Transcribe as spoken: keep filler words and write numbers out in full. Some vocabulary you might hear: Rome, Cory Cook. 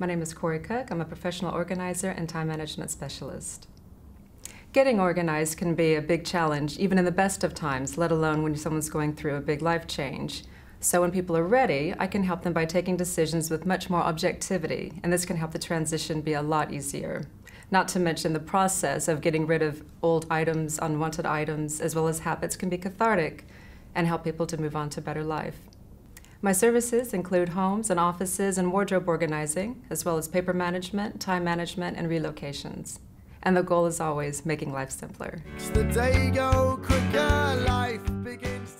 My name is Cory Cook. I'm a professional organizer and time management specialist. Getting organized can be a big challenge, even in the best of times, let alone when someone's going through a big life change. So when people are ready, I can help them by taking decisions with much more objectivity, and this can help the transition be a lot easier. Not to mention the process of getting rid of old items, unwanted items, as well as habits can be cathartic and help people to move on to better life. My services include homes and offices and wardrobe organizing, as well as paper management, time management, and relocations. And the goal is always making life simpler. Makes the day go quicker, life begins to